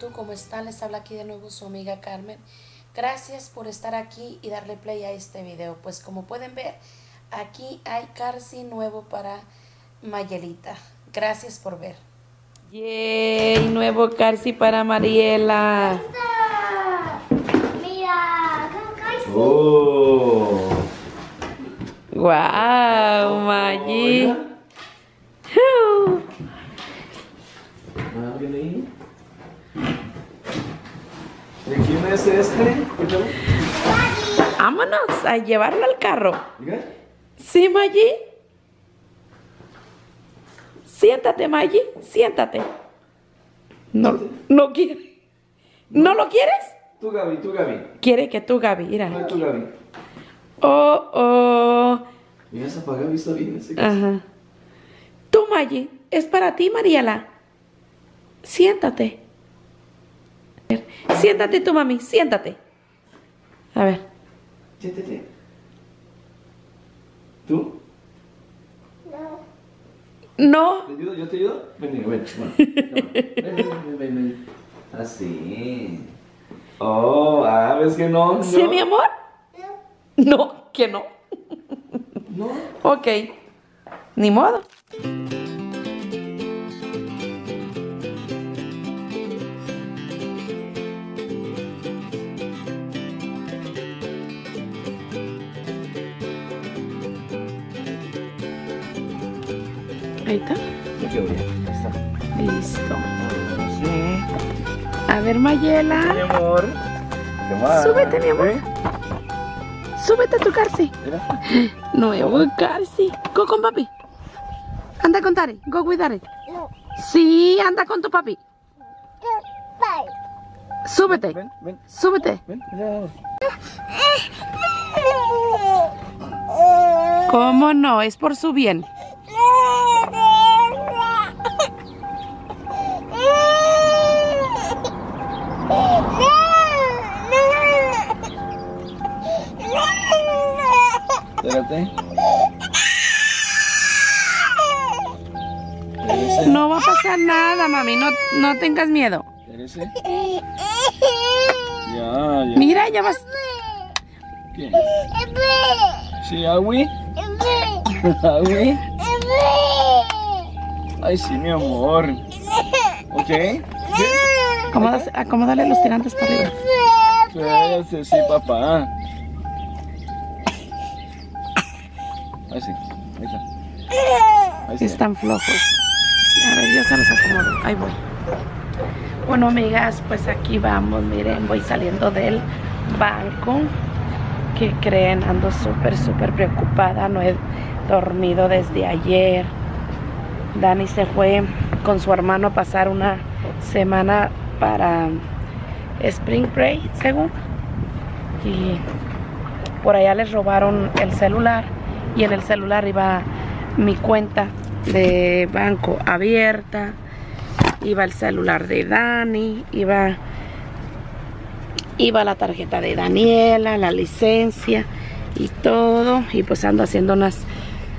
YouTube, ¿cómo están? Les habla aquí de nuevo su amiga Carmen. Gracias por estar aquí y darle play a este video. Pues como pueden ver, aquí hay Carsi nuevo para Marielita. Gracias por ver. ¡Yay! Nuevo Carsi para Mariela. ¡Mira! ¡Carsi! ¡Oh! ¡Guau, Maggie! ¿De quién es este? Vámonos a llevarlo al carro. ¿Sí, Maggie? Siéntate, Maggie. Siéntate. No quiere. ¿No lo quieres? Tú, Gaby, tú, Gaby. Quiere que tú, Gaby. Mira. No, tú, Gaby. Oh, oh. Mira, se apaga, está bien ese caso. Ajá. Tú, Maggie. Es para ti, Mariela. Siéntate. Siéntate tú, mami. Siéntate. A ver. Siéntate. ¿Tú? No. ¿Te ayudo? ¿Yo te ayudo? Ven. Así. Oh, ¿ves que no? ¿Sí, mi amor? No, que no. No. Ok. Ni modo. Ahí está. Listo. Sí. A ver, Mariela. Mi amor. ¿Qué más? Súbete, mi amor. ¿Eh? Súbete a tu Carsi. Nuevo Carsi. Go con papi. Anda con Tari. Go with Tari. No. Sí, anda con tu papi. Bye. Súbete. Ven. Súbete. Ven. ¿Cómo no? Es por su bien. Espérate. No va a pasar nada, mami. No tengas miedo. Ya. Mira, ya vas. ¿Qué? Sí, agüí. Agüí. Ay, sí, mi amor. ¿Ok? ¿Sí? Acomódale los tirantes para arriba. Claro, sí, papá. Ahí sí, ahí está. Ahí sí. Están flojos. A ver, yo se los acomodo. Ahí voy. Bueno, amigas, pues aquí vamos. Miren, voy saliendo del banco. ¿Qué creen? Ando súper preocupada. No he dormido desde ayer. Dani se fue con su hermano a pasar una semana para Spring Break, según. Y por allá les robaron el celular. Y en el celular iba mi cuenta de banco abierta, iba el celular de Dani, iba la tarjeta de Daniela, la licencia y todo. Y pues ando haciendo unas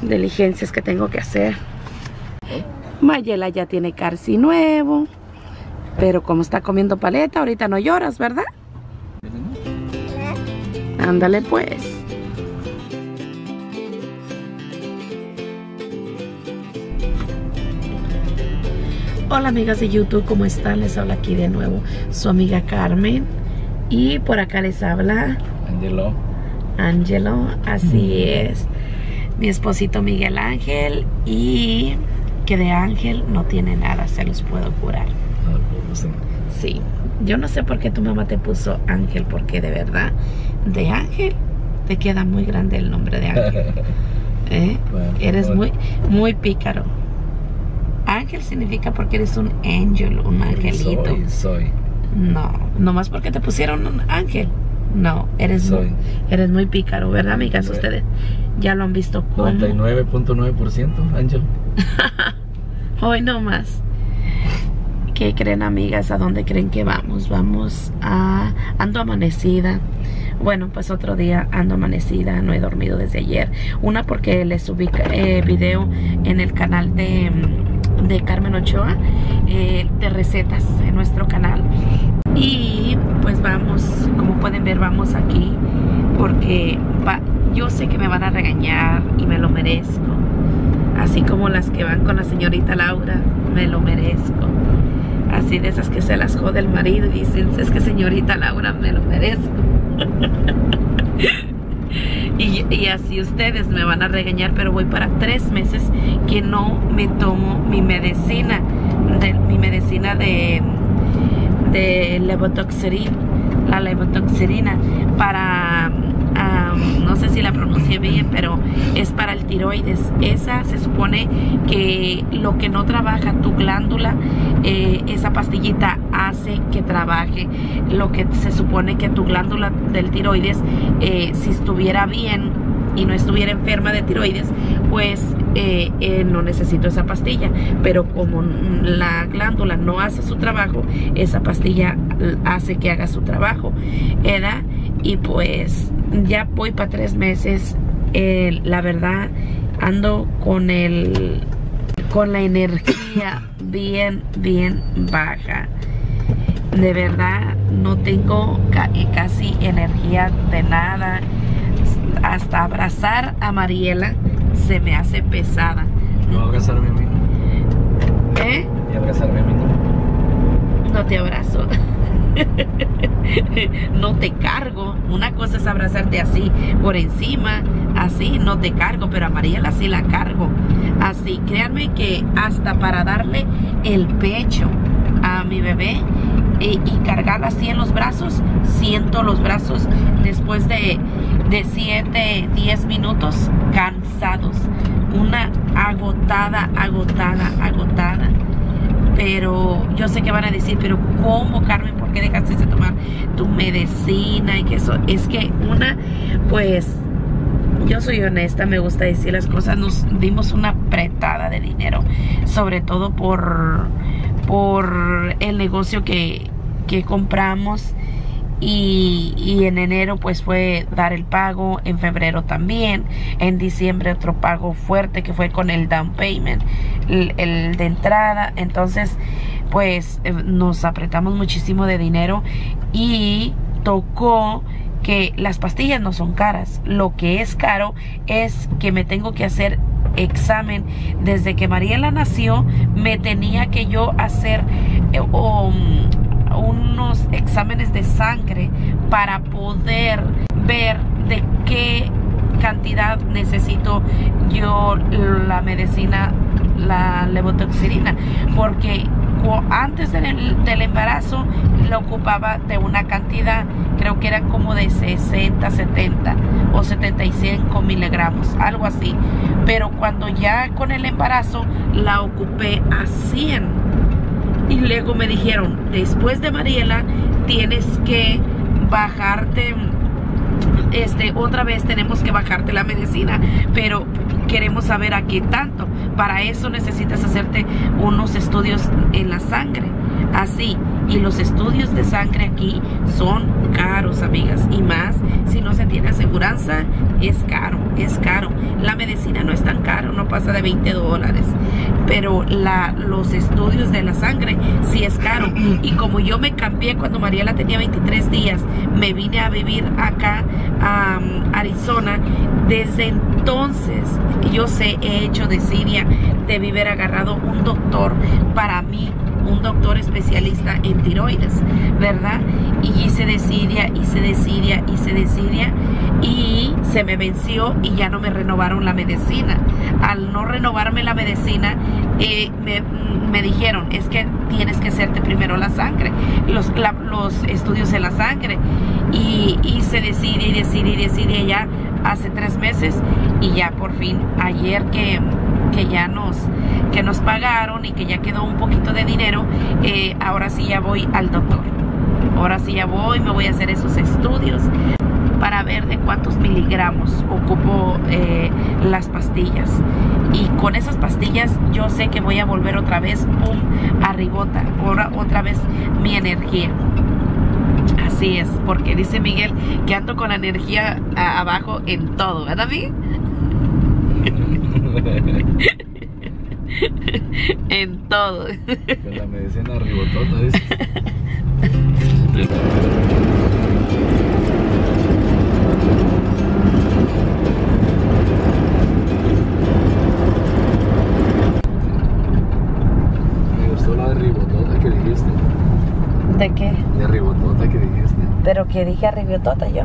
diligencias que tengo que hacer. Mariela ya tiene Carsi nuevo, pero como está comiendo paleta, ahorita no lloras, ¿verdad? Ándale pues. Hola amigas de YouTube, ¿cómo están? Les habla aquí de nuevo su amiga Carmen. Y por acá les habla... Angelo, así es. Mi esposito Miguel Ángel. Y que de ángel no tiene nada, se los puedo jurar. Sí, yo no sé por qué tu mamá te puso Ángel, porque de verdad, de ángel te queda muy grande el nombre de Ángel. Eres muy pícaro. Ángel significa porque eres un ángel, un angelito. Soy. No, nomás porque te pusieron un ángel. No, eres muy pícaro, ¿verdad, amigas? Ustedes ya lo han visto como 99.9% ángel. Hoy no más. ¿Qué creen, amigas? ¿A dónde creen que vamos? Ando amanecida. Bueno, pues otro día ando amanecida. No he dormido desde ayer. Una porque les subí video en el canal de... de Carmen Ochoa, de recetas en nuestro canal. Y pues vamos, como pueden ver, vamos aquí porque yo sé que me van a regañar y me lo merezco, así como las que van con la señorita Laura, me lo merezco. Así de esas que se las jode el marido y dicen, es que señorita Laura, me lo merezco. Y así ustedes me van a regañar, pero voy para 3 meses que no me tomo mi medicina de levotiroxina, la levotiroxina, para no sé si la pronuncié bien, pero es para el tiroides. Esa se supone que lo que no trabaja tu glándula, esa pastillita hace que trabaje lo que se supone que tu glándula del tiroides, si estuviera bien y no estuviera enferma de tiroides, pues no necesito esa pastilla. Pero como la glándula no hace su trabajo, esa pastilla hace que haga su trabajo, ¿verdad? Y pues ya voy para 3 meses. La verdad ando con la energía bien baja. De verdad no tengo casi energía de nada. Hasta abrazar a Mariela se me hace pesada. ¿No abrazarme a mí? ¿Eh? ¿Y abrazarme a mí? No te abrazo. No te cargo. Una cosa es abrazarte así por encima, así no te cargo, pero a Mariela sí la cargo. Así, créanme que hasta para darle el pecho a mi bebé y cargarla así en los brazos, siento los brazos después de 7, 10 minutos cansados, una agotada. Pero yo sé que van a decir, pero ¿cómo, Carmen? ¿Por qué dejaste de tomar tu medicina? Y que eso es que una, pues yo soy honesta, me gusta decir las cosas. Nos dimos una apretada de dinero, sobre todo por el negocio que compramos. Y en enero pues fue dar el pago, en febrero también, en diciembre otro pago fuerte que fue con el down payment, el de entrada. Entonces pues nos apretamos muchísimo de dinero y tocó que las pastillas no son caras. Lo que es caro es que me tengo que hacer examen. Desde que Mariela nació me tenía que yo hacer unos exámenes de sangre para poder ver de qué cantidad necesito yo la medicina, la levotiroxina, porque antes del embarazo lo ocupaba de una cantidad, creo que era como de 60, 70 o 75 miligramos, algo así. Pero cuando ya con el embarazo la ocupé a 100. Y luego me dijeron, después de Mariela tienes que bajarte, otra vez tenemos que bajarte la medicina, pero queremos saber a qué tanto. Para eso necesitas hacerte unos estudios en la sangre, así. Y los estudios de sangre aquí son caros, amigas, y más si no se tiene aseguranza, es caro. La medicina no es tan caro, no pasa de $20, pero los estudios de la sangre sí es caro. Y como yo me cambié cuando Mariela tenía 23 días, me vine a vivir acá a Arizona. Desde entonces yo he hecho desidia de haber agarrado un doctor para mí, un doctor especialista en tiroides, ¿verdad? Y se decidía y se me venció y ya no me renovaron la medicina. Al no renovarme la medicina, me dijeron, es que tienes que hacerte primero la sangre, los estudios en la sangre. Y se decide y decide y decide ya hace 3 meses. Y ya por fin ayer que ya nos pagaron y que ya quedó un poquito de dinero, ahora sí ya voy al doctor. Ahora sí ya voy, me voy a hacer esos estudios para ver de cuántos miligramos ocupo las pastillas. Y con esas pastillas yo sé que voy a volver otra vez, pum, arribota, otra vez mi energía. Así es, porque dice Miguel que ando con la energía abajo en todo, ¿verdad, Miguel? En todo. Con la medicina ribotota, dices. Me gustó la ribotota que dijiste. ¿De qué? La ribotota que dijiste. ¿Pero qué dije ribotota yo?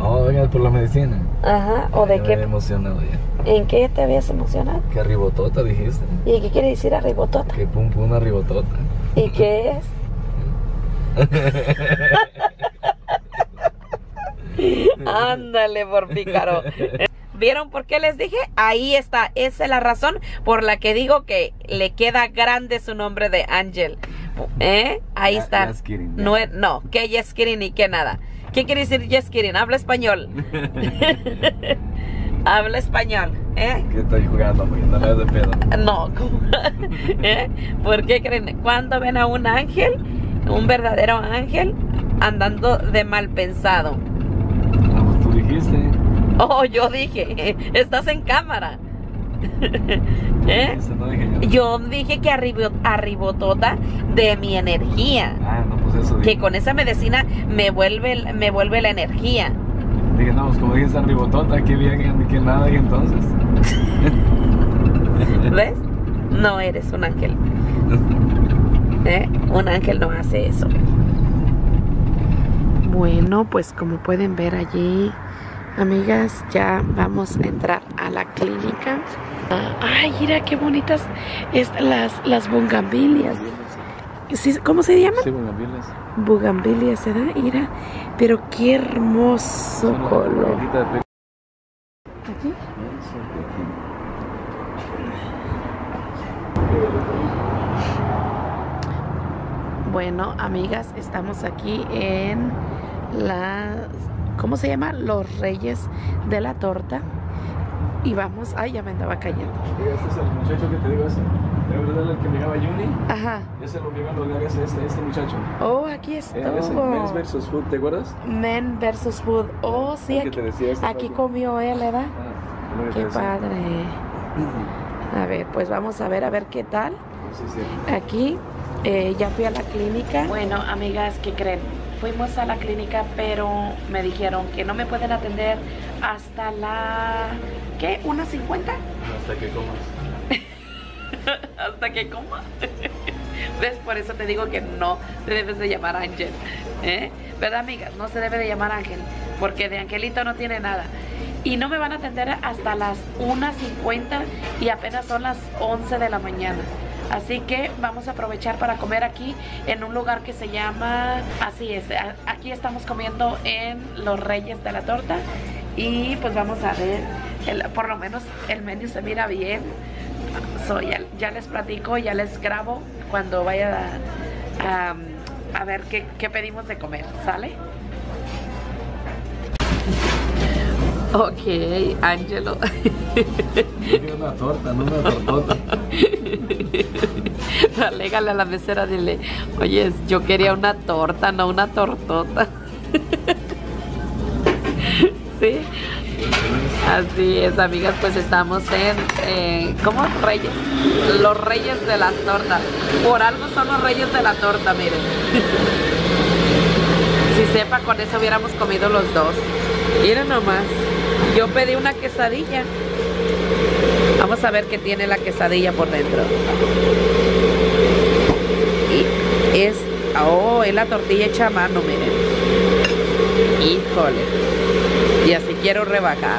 Oiga, por la medicina. Ajá, ¿o de qué? Me había emocionado ya. ¿En qué te habías emocionado? Que ribotota dijiste. ¿Y qué quiere decir ribotota? Que pum pum ribotota. ¿Y qué es? Ándale, por pícaro. ¿Vieron por qué les dije? Ahí está, esa es la razón por la que digo que le queda grande su nombre de Ángel. Ahí está. Just kidding, yeah. No, que yes kidding y que nada. ¿Qué quiere decir yes kidding? Habla español. Habla español, Que estoy jugando, porque no le de pedo. No, ¿por qué creen? Cuando ven a un ángel, un verdadero ángel, andando de mal pensado. Como tú dijiste. Oh, yo dije, estás en cámara. No dije yo. Yo dije que arribotota de mi energía. Ah, no, pues eso. Que con esa medicina me vuelve la energía. Dije, no, pues como dices arribotota, qué bien, que nada, y entonces. ¿Ves? No eres un ángel. Un ángel no hace eso. Bueno, pues como pueden ver allí, amigas, ya vamos a entrar a la clínica. Ay, mira qué bonitas las bugambilias. ¿Cómo se llaman? Sí, bugambilias. Bugambilias, se da, mira. Pero qué hermoso color. ¿Aquí? Bueno, amigas, estamos aquí en la... ¿Cómo se llama? Los Reyes de la Torta. Y vamos... Ay, ya me andaba cayendo. Este es el muchacho que te digo ese. ¿De verdad el que me llegaba Juni? Ajá. Ese lo llegaba este muchacho. Oh, aquí estuvo. Es el Men versus Food, ¿te acuerdas? Men versus Food. Oh, sí. Aquí, aquí comió él, ¿verdad? Ah, qué padre. A ver, pues vamos a ver qué tal. Sí, sí. Aquí ya fui a la clínica. Bueno, amigas, ¿qué creen? Fuimos a la clínica, pero me dijeron que no me pueden atender hasta la... ¿Qué? ¿1.50? Hasta que comas. ¿Hasta que comas? ¿Ves? Por eso te digo que no te debes de llamar Ángel. ¿Verdad, amigas? No se debe de llamar Ángel, porque de angelito no tiene nada. Y no me van a atender hasta las 1.50 y apenas son las 11 de la mañana. Así que vamos a aprovechar para comer aquí en un lugar que se llama, así es, aquí estamos comiendo en Los Reyes de la Torta. Y pues vamos a ver, por lo menos el menú se mira bien. Ya les platico, ya les grabo cuando vaya a ver qué pedimos de comer, ¿sale? Ok, Angelo. Una torta, no una tortota. Alégale a la mesera, dile, oye, yo quería una torta, no una tortota. ¿Sí? Así es, amigas, pues estamos en, ¿cómo? Reyes. Los Reyes de las Tortas. Por algo son los Reyes de la Torta, miren. Si sepa, con eso hubiéramos comido los dos. Miren nomás. Yo pedí una quesadilla. Vamos a ver qué tiene la quesadilla por dentro. Y es la tortilla hecha a mano, miren. Híjole. Y así quiero rebajar.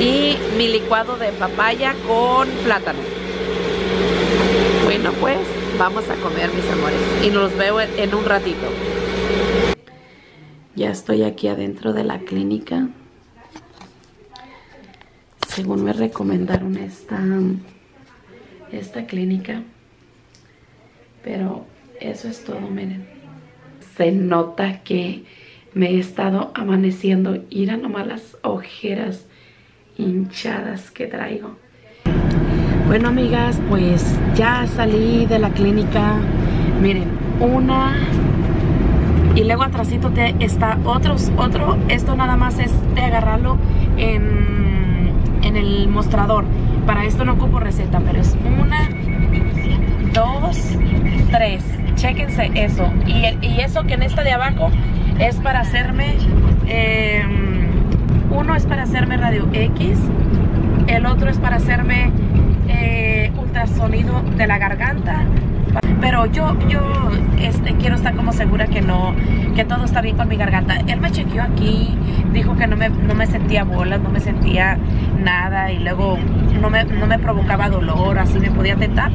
Y mi licuado de papaya con plátano. Bueno, pues vamos a comer, mis amores. Y nos veo en un ratito. Ya estoy aquí adentro de la clínica. Según me recomendaron esta clínica. Pero eso es todo, miren. Se nota que me he estado amaneciendo. Mira nomás las ojeras hinchadas que traigo. Bueno, amigas, pues ya salí de la clínica. Miren, una... Y luego atrásito está otro. Esto nada más es de agarrarlo en el mostrador. para esto no ocupo receta, pero es 1, 2, 3. Chéquense eso. Y eso que en esta de abajo es para hacerme, uno es para hacerme radio X, el otro es para hacerme ultrasonido de la garganta. Pero yo quiero estar como segura que no, que todo está bien con mi garganta. Él me chequeó aquí, dijo que no me sentía bolas, no me sentía nada, y luego no me provocaba dolor, así me podía tentar.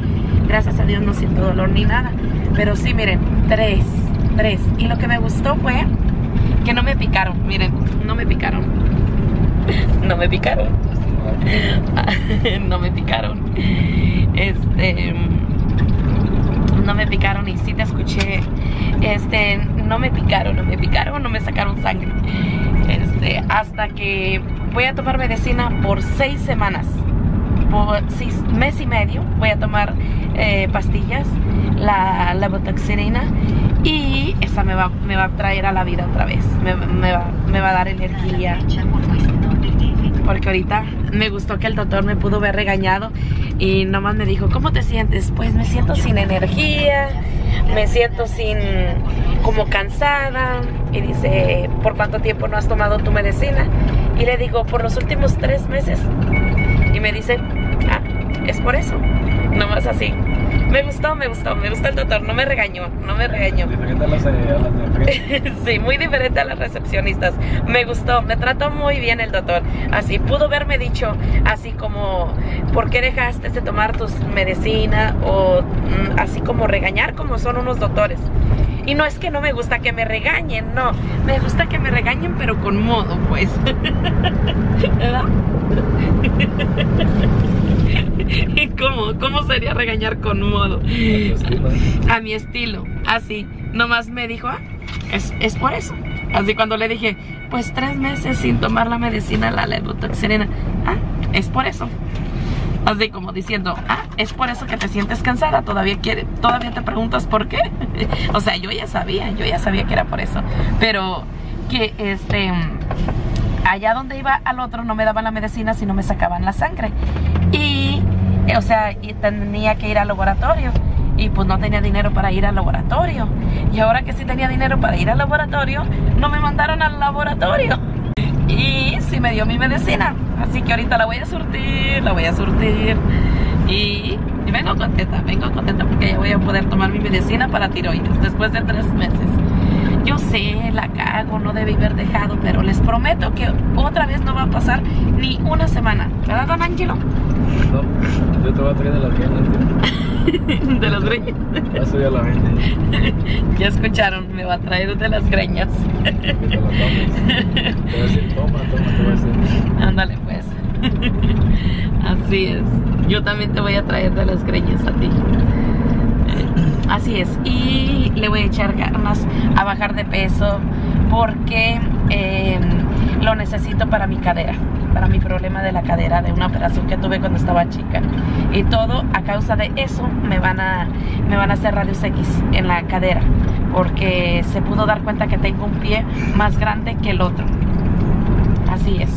Gracias a Dios no siento dolor ni nada. Pero sí, miren, tres. Y lo que me gustó fue que no me picaron, miren, no me picaron. No me picaron y sí te escuché. No me picaron, no me sacaron sangre. Hasta que voy a tomar medicina por 6 semanas. Por 6 meses y medio voy a tomar pastillas, la levotiroxina, y esa me va a traer a la vida otra vez. Me va a dar energía. Porque ahorita me gustó que el doctor me pudo ver regañado y nomás me dijo, ¿cómo te sientes? Pues me siento sin energía, me siento sin, como cansada. Y dice, ¿por cuánto tiempo no has tomado tu medicina? Y le digo, por los últimos 3 meses. Y me dice, ah, es por eso. Nomás así. Me gustó el doctor, no me regañó. Diferente a las sí, muy diferente a las recepcionistas. Me gustó, me trató muy bien el doctor. Así, pudo haberme dicho, así como, ¿por qué dejaste de tomar tus medicinas? O así como regañar, como son unos doctores. Y no es que no me gusta que me regañen, no. Me gusta que me regañen, pero con modo, pues. ¿Verdad? ¿Cómo sería regañar con modo? A mi estilo, así. Nomás me dijo, ah, es por eso. Así cuando le dije, pues 3 meses sin tomar la medicina, la levotiroxina, ah, es por eso. Así como diciendo, ah, es por eso que te sientes cansada, todavía te preguntas por qué. O sea, yo ya sabía que era por eso. Pero que allá donde iba al otro no me daban la medicina, sino me sacaban la sangre. Y, o sea, y tenía que ir al laboratorio. Y pues no tenía dinero para ir al laboratorio. Y ahora que sí tenía dinero para ir al laboratorio, no me mandaron al laboratorio. Y sí me dio mi medicina. Así que ahorita la voy a surtir. Y vengo contenta porque ya voy a poder tomar mi medicina para tiroides después de 3 meses. Yo sé, la cago, no debí haber dejado, pero les prometo que otra vez no va a pasar ni una semana. ¿Verdad, don Angelo? No, yo te voy a traer de las greñas. ¿De las greñas? Eso ya la vende. Ya escucharon, me va a traer de las greñas. Que te lo tomes. Te voy a decir, toma, te voy a decir. Ándale, pues. Así es. Yo también te voy a traer de las greñas a ti. Así es, y le voy a echar ganas a bajar de peso porque lo necesito para mi cadera, para mi problema de la cadera, de una operación que tuve cuando estaba chica. Y todo a causa de eso me van a hacer radios X en la cadera, porque se pudo dar cuenta que tengo un pie más grande que el otro. Así es.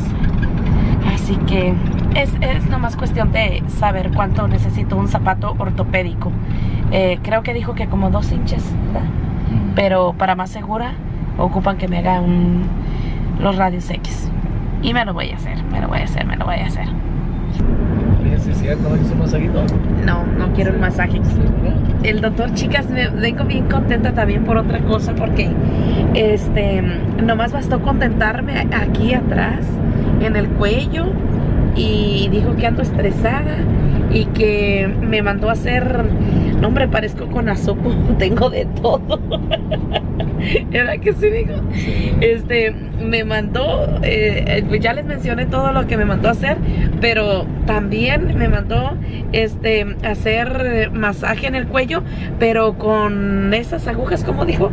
Así que es nomás cuestión de saber cuánto necesito un zapato ortopédico. Creo que dijo que como 2 inches, ¿verdad? Pero para más segura ocupan que me haga los radios X. Y me lo voy a hacer. ¿Sí es cierto? ¿Es un masajito? No quiero el masaje. El doctor, chicas, me vengo bien contenta también por otra cosa, porque nomás bastó contentarme aquí atrás en el cuello, y dijo que ando estresada y que me mandó a hacer, no, hombre, parezco con asopo, tengo de todo. ¿Verdad que sí, digo? Me mandó, ya les mencioné todo lo que me mandó a hacer, pero también me mandó hacer masaje en el cuello, pero con esas agujas, ¿cómo dijo?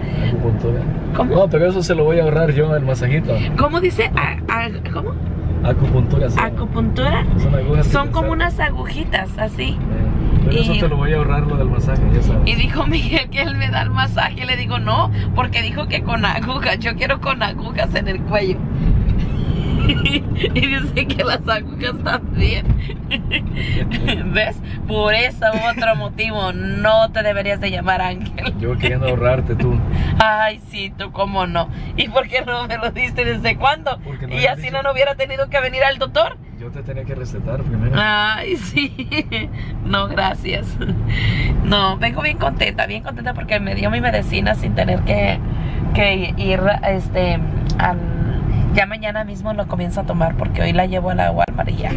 ¿Cómo? No, pero eso se lo voy a ahorrar yo, el masajito. ¿Cómo dice? ¿Cómo? Acupuntura. Sí. Acupuntura. Son como unas agujitas, así. Pero eso te lo voy a ahorrar, lo del masaje, ya sabes. Y dijo Miguel que él me da el masaje. Le digo no, porque dijo que con agujas. Yo quiero con agujas en el cuello. Y dice que las agujas también. ¿Ves? Por ese otro motivo no te deberías de llamar Ángel. Yo queriendo ahorrarte tú. Ay, sí, tú cómo no. ¿Y por qué no me lo diste desde cuándo? No, y así dicho, no hubiera tenido que venir al doctor. Yo te tenía que recetar primero. Ay, sí. No, gracias. No, vengo bien contenta porque me dio mi medicina sin tener que ir al... Ya mañana mismo lo comienzo a tomar porque hoy la llevo a la agua amarilla.